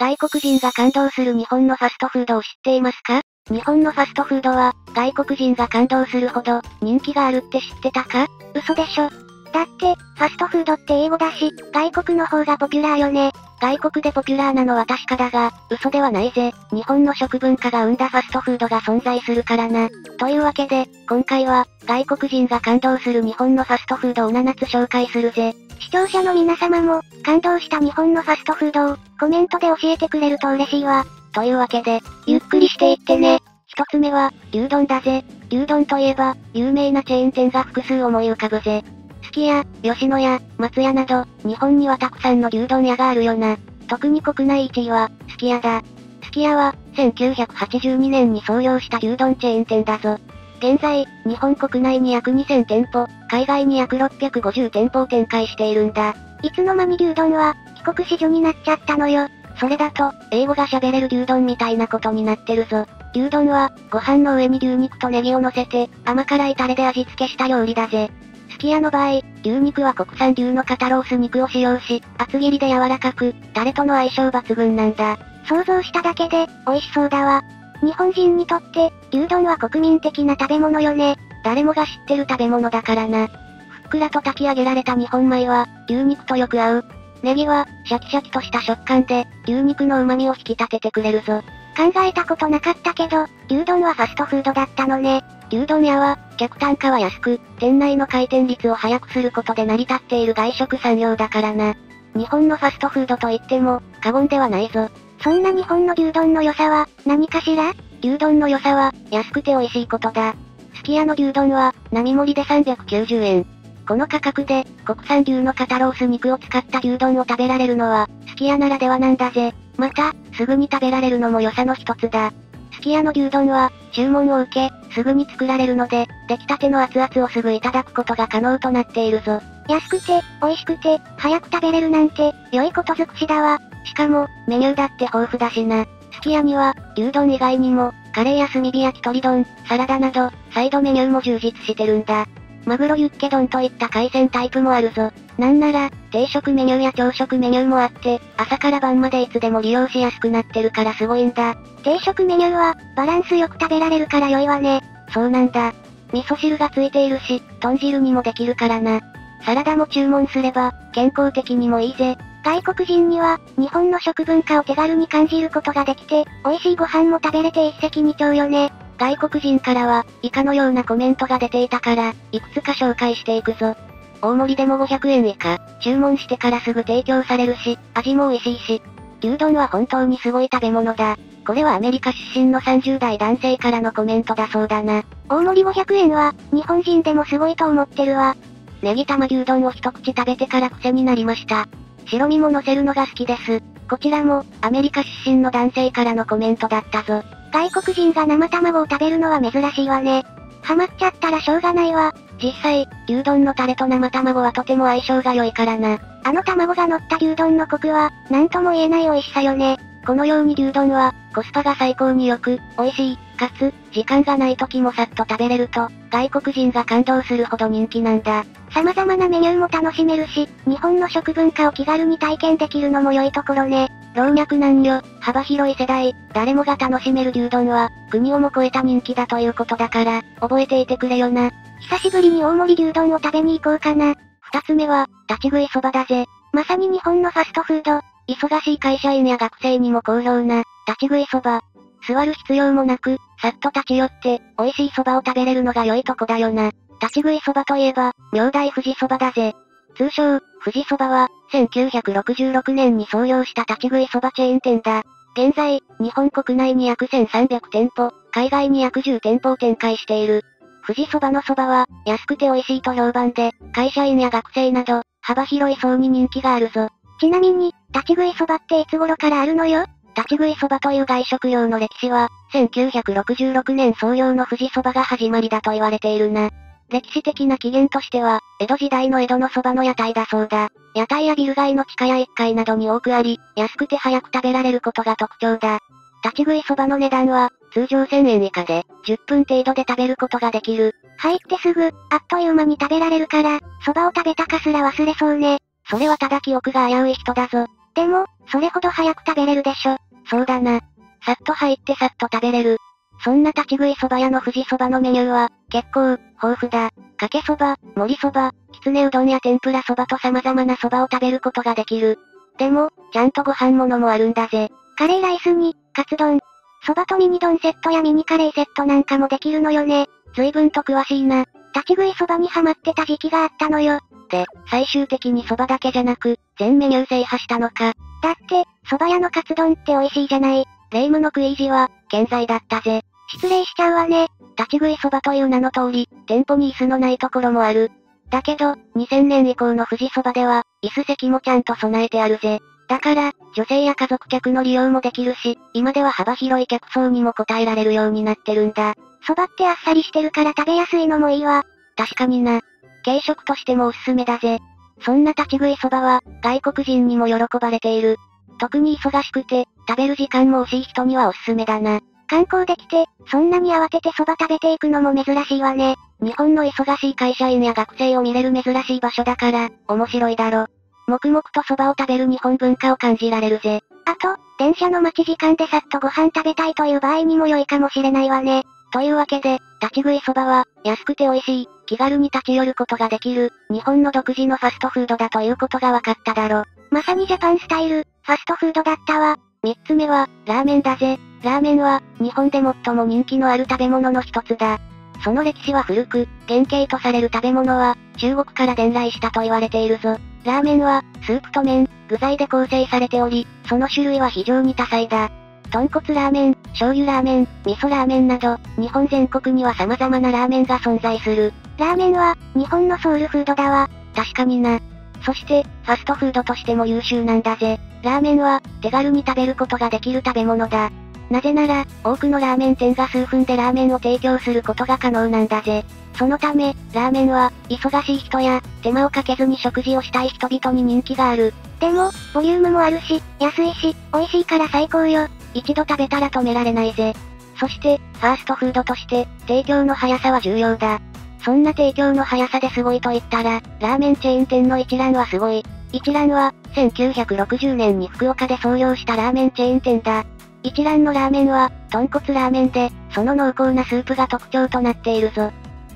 外国人が感動する日本のファストフードを知っていますか？日本のファストフードは、外国人が感動するほど、人気があるって知ってたか？嘘でしょ。だって、ファストフードって英語だし、外国の方がポピュラーよね。外国でポピュラーなのは確かだが、嘘ではないぜ。日本の食文化が生んだファストフードが存在するからな。というわけで、今回は、外国人が感動する日本のファストフードを7つ紹介するぜ。視聴者の皆様も、感動した日本のファストフードを、コメントで教えてくれると嬉しいわ。というわけで、ゆっくりしていってね。一つ目は、牛丼だぜ。牛丼といえば、有名なチェーン店が複数思い浮かぶぜ。すき家、吉野家、松屋など、日本にはたくさんの牛丼屋があるよな。特に国内1位は、すき家だ。すき家は、1982年に創業した牛丼チェーン店だぞ。現在、日本国内に約2000店舗、海外に約650店舗を展開しているんだ。いつの間に牛丼は、帰国子女になっちゃったのよ。それだと、英語が喋れる牛丼みたいなことになってるぞ。牛丼は、ご飯の上に牛肉とネギを乗せて、甘辛いタレで味付けした料理だぜ。すき家の場合、牛肉は国産牛の肩ロース肉を使用し、厚切りで柔らかく、タレとの相性抜群なんだ。想像しただけで、美味しそうだわ。日本人にとって、牛丼は国民的な食べ物よね。誰もが知ってる食べ物だからな。ふっくらと炊き上げられた日本米は、牛肉とよく合う。ネギは、シャキシャキとした食感で、牛肉の旨味を引き立ててくれるぞ。考えたことなかったけど、牛丼はファストフードだったのね。牛丼屋は、客単価は安く、店内の回転率を早くすることで成り立っている外食産業だからな。日本のファストフードといっても、過言ではないぞ。そんな日本の牛丼の良さは、何かしら？牛丼の良さは、安くて美味しいことだ。すき家の牛丼は、並盛りで390円。この価格で、国産牛の肩ロース肉を使った牛丼を食べられるのは、すき家ならではなんだぜ。また、すぐに食べられるのも良さの一つだ。すき家の牛丼は、注文を受け、すぐに作られるので、出来たての熱々をすぐいただくことが可能となっているぞ。安くて、美味しくて、早く食べれるなんて、良いこと尽くしだわ。しかも、メニューだって豊富だしな。すき家には、牛丼以外にも、カレーや炭火焼き鳥丼、サラダなど、サイドメニューも充実してるんだ。マグロユッケ丼といった海鮮タイプもあるぞ。なんなら、定食メニューや朝食メニューもあって、朝から晩までいつでも利用しやすくなってるからすごいんだ。定食メニューは、バランスよく食べられるから良いわね。そうなんだ。味噌汁がついているし、豚汁にもできるからな。サラダも注文すれば、健康的にもいいぜ。外国人には、日本の食文化を手軽に感じることができて、美味しいご飯も食べれて一石二鳥よね。外国人からは、以下のようなコメントが出ていたから、いくつか紹介していくぞ。大盛りでも500円以下、注文してからすぐ提供されるし、味も美味しいし。牛丼は本当にすごい食べ物だ。これはアメリカ出身の30代男性からのコメントだそうだな。大盛り500円は、日本人でもすごいと思ってるわ。ネギ玉牛丼を一口食べてから癖になりました。白身も乗せるのが好きです。こちらも、アメリカ出身の男性からのコメントだったぞ。外国人が生卵を食べるのは珍しいわね。ハマっちゃったらしょうがないわ。実際、牛丼のタレと生卵はとても相性が良いからな。あの卵が乗った牛丼のコクは、なんとも言えない美味しさよね。このように牛丼は、コスパが最高に良く、美味しい、かつ、時間がない時もさっと食べれると、外国人が感動するほど人気なんだ。様々なメニューも楽しめるし、日本の食文化を気軽に体験できるのも良いところね。老若男女、幅広い世代、誰もが楽しめる牛丼は、国をも超えた人気だということだから、覚えていてくれよな。久しぶりに大盛り牛丼を食べに行こうかな。二つ目は、立ち食いそばだぜ。まさに日本のファストフード。忙しい会社員や学生にも好評な、立ち食いそば。座る必要もなく、さっと立ち寄って、美味しいそばを食べれるのが良いとこだよな。立ち食いそばといえば、名代富士そばだぜ。通称、富士そばは、1966年に創業した立ち食いそばチェーン店だ。現在、日本国内に約1300店舗、海外に約10店舗を展開している。富士そばのそばは、安くて美味しいと評判で、会社員や学生など、幅広い層に人気があるぞ。ちなみに、立ち食いそばっていつ頃からあるのよ？立ち食いそばという外食用の歴史は、1966年創業の富士そばが始まりだと言われているな。歴史的な起源としては、江戸時代の江戸のそばの屋台だそうだ。屋台やビル街の地下や1階などに多くあり、安くて早く食べられることが特徴だ。立ち食いそばの値段は、通常1000円以下で、10分程度で食べることができる。入ってすぐ、あっという間に食べられるから、そばを食べたかすら忘れそうね。それはただ記憶が危うい人だぞ。でも、それほど早く食べれるでしょ。そうだな。さっと入ってさっと食べれる。そんな立ち食いそば屋の富士そばのメニューは、結構、豊富だ。かけそば、盛りそば、きつねうどんや天ぷらそばと様々なそばを食べることができる。でも、ちゃんとご飯ものもあるんだぜ。カレーライスに、カツ丼。そばとミニ丼セットやミニカレーセットなんかもできるのよね。随分と詳しいな。立ち食いそばにハマってた時期があったのよ。で、最終的にそばだけじゃなく、全メニュー制覇したのか。だって、そば屋のカツ丼って美味しいじゃない。霊夢の食い意地は、健在だったぜ。失礼しちゃうわね。立ち食いそばという名の通り、店舗に椅子のないところもある。だけど、2000年以降の富士そばでは、椅子席もちゃんと備えてあるぜ。だから、女性や家族客の利用もできるし、今では幅広い客層にも応えられるようになってるんだ。そばってあっさりしてるから食べやすいのもいいわ。確かにな。軽食としてもおすすめだぜ。そんな立ち食いそばは、外国人にも喜ばれている。特に忙しくて、食べる時間も惜しい人にはおすすめだな。観光できて、そんなに慌ててそば食べていくのも珍しいわね。日本の忙しい会社員や学生を見れる珍しい場所だから、面白いだろ。黙々とそばを食べる日本文化を感じられるぜ。あと、電車の待ち時間でさっとご飯食べたいという場合にも良いかもしれないわね。というわけで、立ち食いそばは、安くて美味しい、気軽に立ち寄ることができる、日本の独自のファストフードだということが分かっただろ。まさにジャパンスタイル、ファストフードだったわ。3つ目は、ラーメンだぜ。ラーメンは、日本で最も人気のある食べ物の一つだ。その歴史は古く、原型とされる食べ物は、中国から伝来したと言われているぞ。ラーメンは、スープと麺、具材で構成されており、その種類は非常に多彩だ。豚骨ラーメン、醤油ラーメン、味噌ラーメンなど、日本全国には様々なラーメンが存在する。ラーメンは、日本のソウルフードだわ。確かにな。そして、ファストフードとしても優秀なんだぜ。ラーメンは、手軽に食べることができる食べ物だ。なぜなら、多くのラーメン店が数分でラーメンを提供することが可能なんだぜ。そのため、ラーメンは、忙しい人や、手間をかけずに食事をしたい人々に人気がある。でも、ボリュームもあるし、安いし、美味しいから最高よ。一度食べたら止められないぜ。そして、ファーストフードとして、提供の速さは重要だ。そんな提供の速さですごいと言ったら、ラーメンチェーン店の一蘭はすごい。一蘭は、1960年に福岡で創業したラーメンチェーン店だ。一蘭のラーメンは、豚骨ラーメンで、その濃厚なスープが特徴となっているぞ。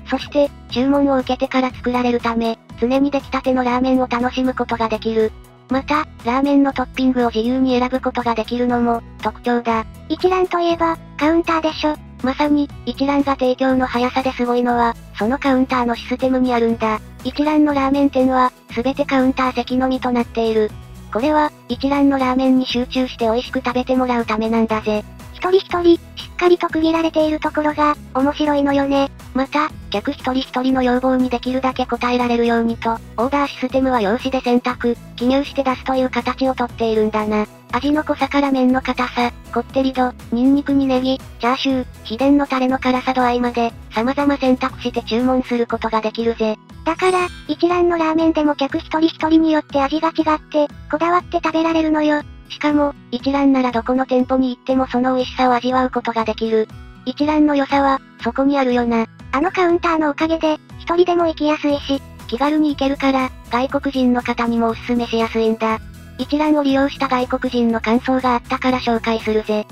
そして、注文を受けてから作られるため、常に出来たてのラーメンを楽しむことができる。また、ラーメンのトッピングを自由に選ぶことができるのも、特徴だ。一蘭といえば、カウンターでしょ。まさに、一蘭が提供の速さですごいのは、そのカウンターのシステムにあるんだ。一蘭のラーメン店は、すべてカウンター席のみとなっている。これは、一蘭のラーメンに集中して美味しく食べてもらうためなんだぜ。一人一人、しっかりと区切られているところが、面白いのよね。また、客一人一人の要望にできるだけ応えられるようにと、オーダーシステムは用紙で選択、記入して出すという形をとっているんだな。味の濃さから麺の硬さ、こってり度、ニンニクにネギ、チャーシュー、秘伝のタレの辛さ度合いまで、様々選択して注文することができるぜ。だから、一蘭のラーメンでも客一人一人によって味が違って、こだわって食べられるのよ。しかも、一蘭ならどこの店舗に行ってもその美味しさを味わうことができる。一蘭の良さは、そこにあるよな。あのカウンターのおかげで、一人でも行きやすいし、気軽に行けるから、外国人の方にもおすすめしやすいんだ。一蘭を利用した外国人の感想があったから紹介するぜ。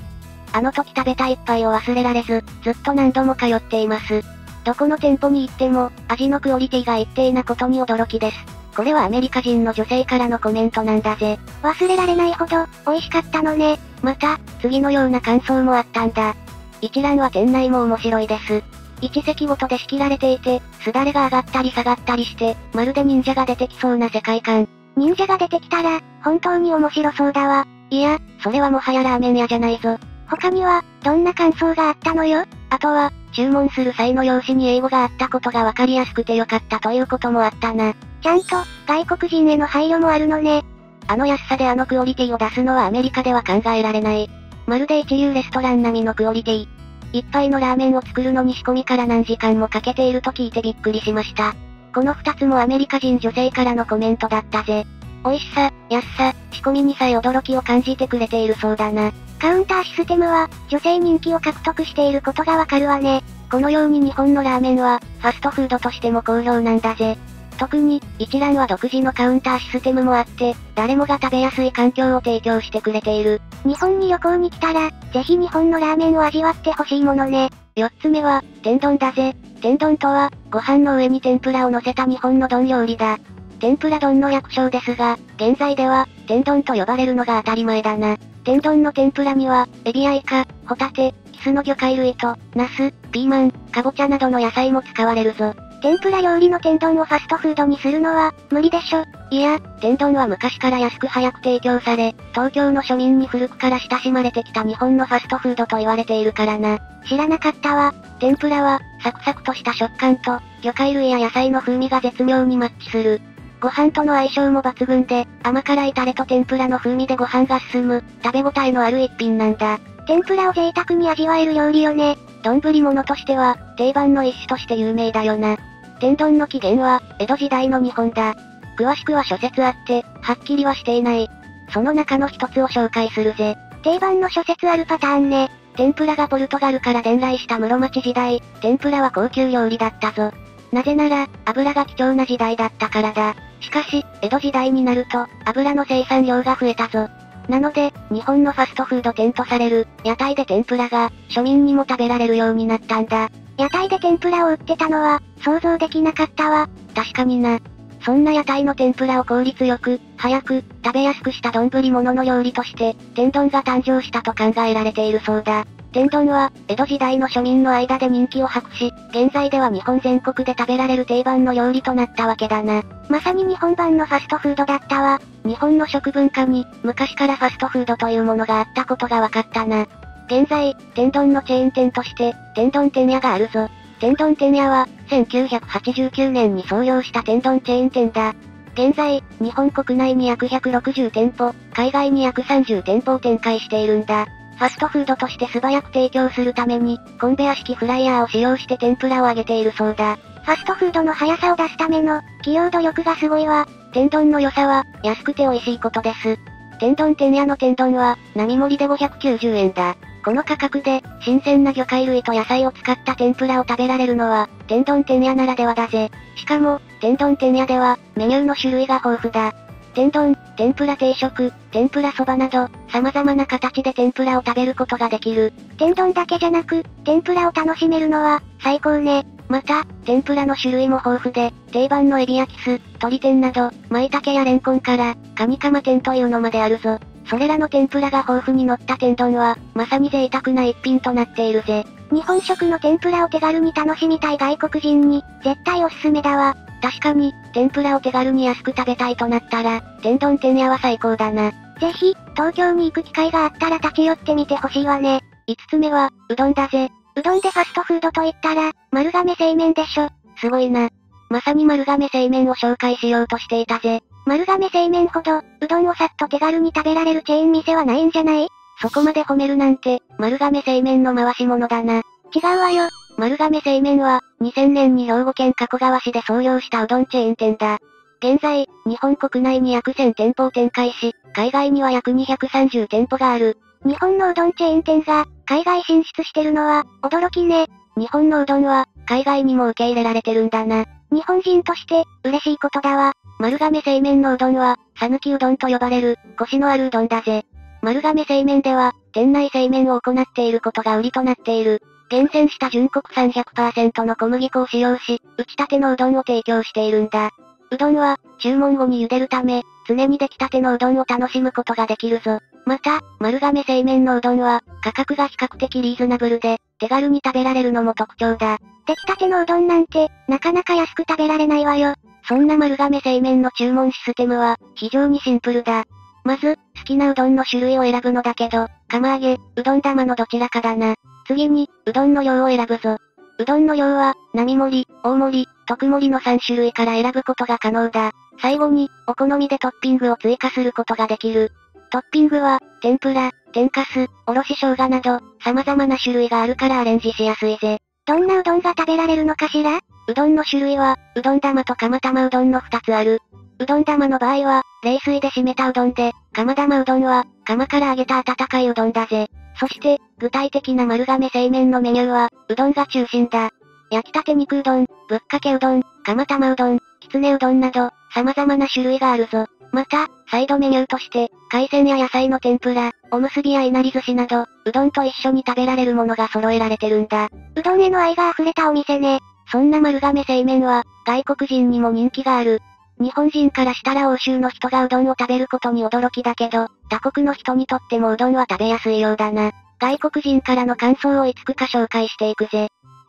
あの時食べた一杯を忘れられず、ずっと何度も通っています。どこの店舗に行っても、味のクオリティが一定なことに驚きです。これはアメリカ人の女性からのコメントなんだぜ。忘れられないほど、美味しかったのね。また、次のような感想もあったんだ。一蘭は店内も面白いです。一席ごとで仕切られていて、すだれが上がったり下がったりして、まるで忍者が出てきそうな世界観。忍者が出てきたら、本当に面白そうだわ。いや、それはもはやラーメン屋じゃないぞ。他には、どんな感想があったのよ？あとは、注文する際の用紙に英語があったことがわかりやすくてよかったということもあったな。ちゃんと、外国人への配慮もあるのね。あの安さであのクオリティを出すのはアメリカでは考えられない。まるで一流レストラン並みのクオリティ。一杯のラーメンを作るのに仕込みから何時間もかけていると聞いてびっくりしました。この2つもアメリカ人女性からのコメントだったぜ。美味しさ、安さ、仕込みにさえ驚きを感じてくれているそうだな。カウンターシステムは、女性人気を獲得していることがわかるわね。このように日本のラーメンは、ファストフードとしても好評なんだぜ。特に、一蘭は独自のカウンターシステムもあって、誰もが食べやすい環境を提供してくれている。日本に旅行に来たら、ぜひ日本のラーメンを味わってほしいものね。4つ目は、天丼だぜ。天丼とは、ご飯の上に天ぷらを乗せた日本の丼料理だ。天ぷら丼の略称ですが、現在では、天丼と呼ばれるのが当たり前だな。天丼の天ぷらには、エビやイカ、ホタテ、キスの魚介類と、ナス、ピーマン、カボチャなどの野菜も使われるぞ。天ぷら料理の天丼をファストフードにするのは、無理でしょ。いや、天丼は昔から安く早く提供され、東京の庶民に古くから親しまれてきた日本のファストフードと言われているからな。知らなかったわ。天ぷらは、サクサクとした食感と、魚介類や野菜の風味が絶妙にマッチする。ご飯との相性も抜群で、甘辛いタレと天ぷらの風味でご飯が進む、食べ応えのある一品なんだ。天ぷらを贅沢に味わえる料理よね。丼物としては、定番の一種として有名だよな。天丼の起源は、江戸時代の日本だ。詳しくは諸説あって、はっきりはしていない。その中の一つを紹介するぜ。定番の諸説あるパターンね。天ぷらがポルトガルから伝来した室町時代、天ぷらは高級料理だったぞ。なぜなら、油が貴重な時代だったからだ。しかし、江戸時代になると、油の生産量が増えたぞ。なので、日本のファストフード店とされる、屋台で天ぷらが、庶民にも食べられるようになったんだ。屋台で天ぷらを売ってたのは、想像できなかったわ。確かにな。そんな屋台の天ぷらを効率よく、早く、食べやすくした丼物の料理として、天丼が誕生したと考えられているそうだ。天丼は、江戸時代の庶民の間で人気を博し、現在では日本全国で食べられる定番の料理となったわけだな。まさに日本版のファストフードだったわ。日本の食文化に、昔からファストフードというものがあったことがわかったな。現在、天丼のチェーン店として、天丼てんやがあるぞ。天丼てんやは、1989年に創業した天丼チェーン店だ。現在、日本国内に約160店舗、海外に約30店舗を展開しているんだ。ファストフードとして素早く提供するために、コンベア式フライヤーを使用して天ぷらを揚げているそうだ。ファストフードの速さを出すための、企業努力がすごいわ。天丼の良さは、安くて美味しいことです。天丼てんやの天丼は、並盛りで590円だ。この価格で、新鮮な魚介類と野菜を使った天ぷらを食べられるのは、天丼てんやならではだぜ。しかも、天丼てんやでは、メニューの種類が豊富だ。天丼、天ぷら定食、天ぷらそばなど、様々な形で天ぷらを食べることができる。天丼だけじゃなく、天ぷらを楽しめるのは、最高ね。また、天ぷらの種類も豊富で、定番のエビやキス、鶏天など、舞茸やレンコンから、カニカマ天というのまであるぞ。それらの天ぷらが豊富に乗った天丼は、まさに贅沢な一品となっているぜ。日本食の天ぷらを手軽に楽しみたい外国人に、絶対おすすめだわ。確かに、天ぷらを手軽に安く食べたいとなったら、天丼てんやは最高だな。ぜひ、東京に行く機会があったら立ち寄ってみてほしいわね。5つ目は、うどんだぜ。うどんでファストフードと言ったら、丸亀製麺でしょ。すごいな。まさに丸亀製麺を紹介しようとしていたぜ。丸亀製麺ほど、うどんをさっと手軽に食べられるチェーン店はないんじゃない？そこまで褒めるなんて、丸亀製麺の回し物だな。違うわよ。丸亀製麺は、2000年に兵庫県加古川市で創業したうどんチェーン店だ。現在、日本国内に約1000店舗を展開し、海外には約230店舗がある。日本のうどんチェーン店が、海外進出してるのは、驚きね。日本のうどんは、海外にも受け入れられてるんだな。日本人として、嬉しいことだわ。丸亀製麺のうどんは、さぬきうどんと呼ばれる、コシのあるうどんだぜ。丸亀製麺では、店内製麺を行っていることが売りとなっている。厳選した純国産 100% の小麦粉を使用し、打ちたてのうどんを提供しているんだ。うどんは、注文後に茹でるため、常に出来たてのうどんを楽しむことができるぞ。また、丸亀製麺のうどんは、価格が比較的リーズナブルで、手軽に食べられるのも特徴だ。出来たてのうどんなんて、なかなか安く食べられないわよ。そんな丸亀製麺の注文システムは、非常にシンプルだ。まず、好きなうどんの種類を選ぶのだけど、釜揚げ、うどん玉のどちらかだな。次に、うどんの量を選ぶぞ。うどんの量は、並盛り、大盛り、特盛りの3種類から選ぶことが可能だ。最後に、お好みでトッピングを追加することができる。トッピングは、天ぷら、天かす、おろし生姜など、様々な種類があるからアレンジしやすいぜ。どんなうどんが食べられるのかしら？うどんの種類は、うどん玉と釜玉うどんの2つある。うどん玉の場合は、冷水で締めたうどんで、釜玉うどんは、釜から揚げた温かいうどんだぜ。そして、具体的な丸亀製麺のメニューは、うどんが中心だ。焼きたて肉うどん、ぶっかけうどん、釜玉うどん、きつねうどんなど、様々な種類があるぞ。また、サイドメニューとして、海鮮や野菜の天ぷら、おむすびやいなり寿司など、うどんと一緒に食べられるものが揃えられてるんだ。うどんへの愛が溢れたお店ね。そんな丸亀製麺は、外国人にも人気がある。日本人からしたら欧州の人がうどんを食べることに驚きだけど、他国の人にとってもうどんは食べやすいようだな。外国人からの感想をいつくか紹介していくぜ。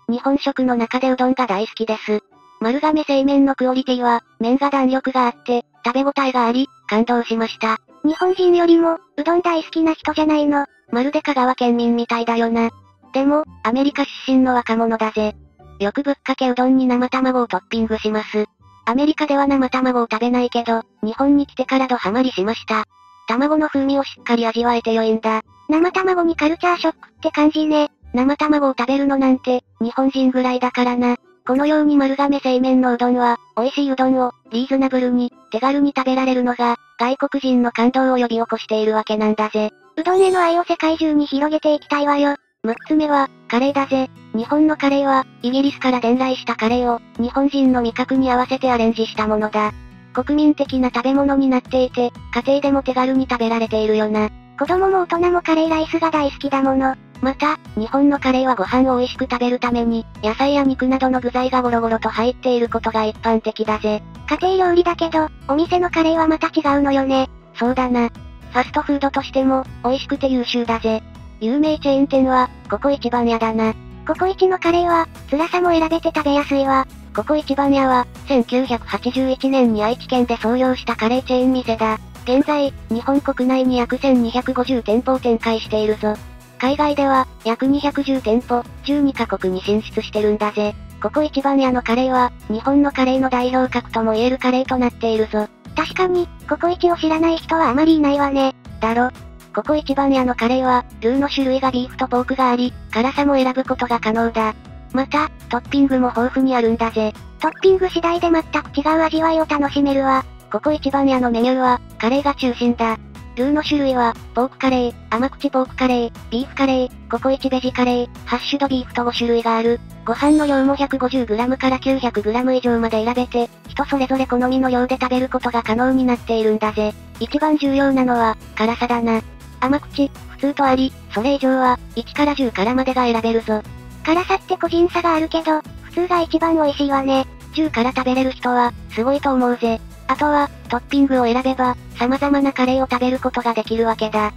日本食の中でうどんが大好きです。丸亀製麺のクオリティは、麺が弾力があって、食べ応えがあり、感動しました。日本人よりも、うどん大好きな人じゃないの。まるで香川県民みたいだよな。でも、アメリカ出身の若者だぜ。よくぶっかけうどんに生卵をトッピングします。アメリカでは生卵を食べないけど、日本に来てからドハマりしました。卵の風味をしっかり味わえて良いんだ。生卵にカルチャーショックって感じね。生卵を食べるのなんて、日本人ぐらいだからな。このように丸亀製麺のうどんは、美味しいうどんを、リーズナブルに、手軽に食べられるのが、外国人の感動を呼び起こしているわけなんだぜ。うどんへの愛を世界中に広げていきたいわよ。6つ目は、カレーだぜ。日本のカレーは、イギリスから伝来したカレーを、日本人の味覚に合わせてアレンジしたものだ。国民的な食べ物になっていて、家庭でも手軽に食べられているよな。子供も大人もカレーライスが大好きだもの。また、日本のカレーはご飯を美味しく食べるために、野菜や肉などの具材がゴロゴロと入っていることが一般的だぜ。家庭料理だけど、お店のカレーはまた違うのよね。そうだな。ファストフードとしても、美味しくて優秀だぜ。有名チェーン店は、ココイチバンヤだな。ココイチのカレーは、辛さも選べて食べやすいわ。ココイチバンヤは、1981年に愛知県で創業したカレーチェーン店だ。現在、日本国内に約1250店舗を展開しているぞ。海外では、約210店舗、12カ国に進出してるんだぜ。ココイチバンヤのカレーは、日本のカレーの代表格とも言えるカレーとなっているぞ。確かに、ココイチを知らない人はあまりいないわね。だろ。ココイチバンヤのカレーは、ルーの種類がビーフとポークがあり、辛さも選ぶことが可能だ。また、トッピングも豊富にあるんだぜ。トッピング次第で全く違う味わいを楽しめるわ。ココイチバンヤのメニューは、カレーが中心だ。ルーの種類は、ポークカレー、甘口ポークカレー、ビーフカレー、ココイチベジカレー、ハッシュドビーフと5種類がある。ご飯の量も 150g から 900g 以上まで選べて、人それぞれ好みの量で食べることが可能になっているんだぜ。一番重要なのは、辛さだな。甘口、普通とあり、それ以上は、1から10辛までが選べるぞ。辛さって個人差があるけど、普通が一番美味しいわね。10から食べれる人は、すごいと思うぜ。あとは、トッピングを選べば、様々なカレーを食べることができるわけだ。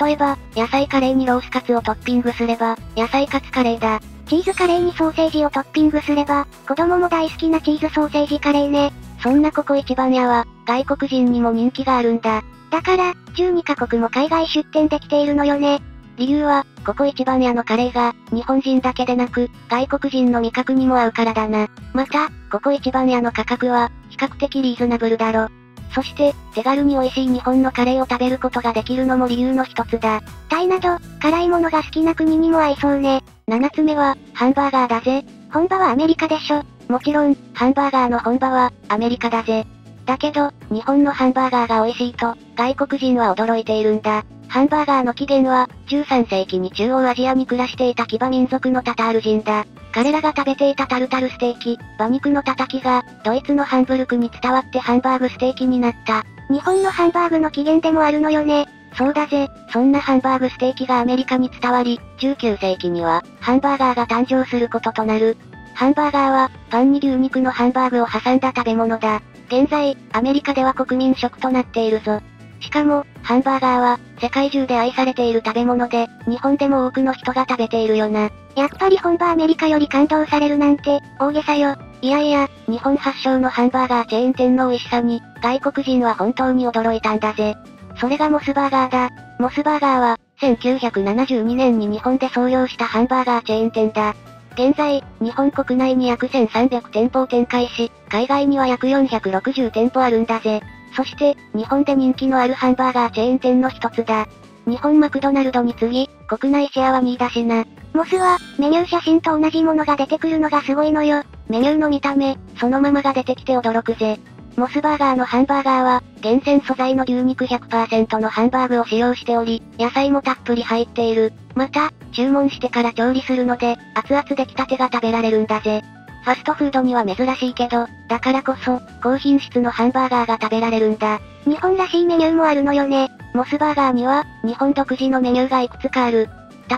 例えば、野菜カレーにロースカツをトッピングすれば、野菜カツカレーだ。チーズカレーにソーセージをトッピングすれば、子供も大好きなチーズソーセージカレーね。そんなココイチバンヤは、外国人にも人気があるんだ。だから、12カ国も海外出店できているのよね。理由は、ココイチバンヤのカレーが、日本人だけでなく、外国人の味覚にも合うからだな。また、ココイチバンヤの価格は、比較的リーズナブルだろ。そして、手軽に美味しい日本のカレーを食べることができるのも理由の一つだ。タイなど、辛いものが好きな国にも合いそうね。7つ目は、ハンバーガーだぜ。本場はアメリカでしょ。もちろん、ハンバーガーの本場は、アメリカだぜ。だけど、日本のハンバーガーが美味しいと、外国人は驚いているんだ。ハンバーガーの起源は、13世紀に中央アジアに暮らしていた騎馬民族のタタール人だ。彼らが食べていたタルタルステーキ、馬肉のたたきが、ドイツのハンブルクに伝わってハンバーグステーキになった。日本のハンバーグの起源でもあるのよね。そうだぜ、そんなハンバーグステーキがアメリカに伝わり、19世紀には、ハンバーガーが誕生することとなる。ハンバーガーは、パンに牛肉のハンバーグを挟んだ食べ物だ。現在、アメリカでは国民食となっているぞ。しかも、ハンバーガーは、世界中で愛されている食べ物で、日本でも多くの人が食べているよな。やっぱり本場アメリカより感動されるなんて、大げさよ。いやいや、日本発祥のハンバーガーチェーン店の美味しさに、外国人は本当に驚いたんだぜ。それがモスバーガーだ。モスバーガーは、1972年に日本で創業したハンバーガーチェーン店だ。現在、日本国内に約1300店舗を展開し、海外には約460店舗あるんだぜ。そして、日本で人気のあるハンバーガーチェーン店の一つだ。日本マクドナルドに次ぎ、国内シェアは2位だしな。モスは、メニュー写真と同じものが出てくるのがすごいのよ。メニューの見た目、そのままが出てきて驚くぜ。モスバーガーのハンバーガーは、厳選素材の牛肉 100% のハンバーグを使用しており、野菜もたっぷり入っている。また、注文してから調理するので、熱々できたてが食べられるんだぜ。ファストフードには珍しいけど、だからこそ、高品質のハンバーガーが食べられるんだ。日本らしいメニューもあるのよね。モスバーガーには、日本独自のメニューがいくつかある。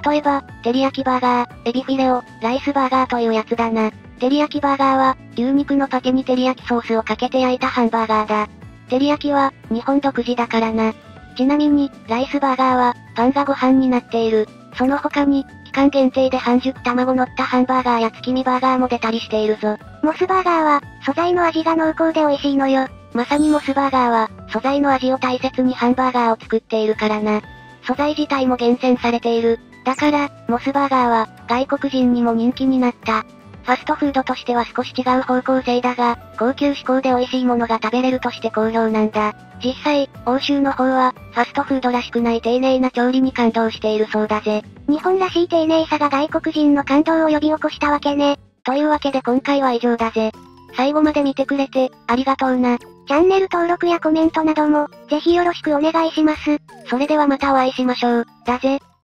例えば、照り焼きバーガー、エビフィレオ、ライスバーガーというやつだな。照り焼きバーガーは、牛肉のパテに照り焼きソースをかけて焼いたハンバーガーだ。照り焼きは、日本独自だからな。ちなみに、ライスバーガーは、パンがご飯になっている。その他に、期間限定で半熟卵乗ったハンバーガーや月見バーガーも出たりしているぞ。モスバーガーは、素材の味が濃厚で美味しいのよ。まさにモスバーガーは、素材の味を大切にハンバーガーを作っているからな。素材自体も厳選されている。だから、モスバーガーは、外国人にも人気になった。ファストフードとしては少し違う方向性だが、高級志向で美味しいものが食べれるとして好評なんだ。実際、欧州の方は、ファストフードらしくない丁寧な調理に感動しているそうだぜ。日本らしい丁寧さが外国人の感動を呼び起こしたわけね。というわけで今回は以上だぜ。最後まで見てくれて、ありがとうな。チャンネル登録やコメントなども、ぜひよろしくお願いします。それではまたお会いしましょう。だぜ。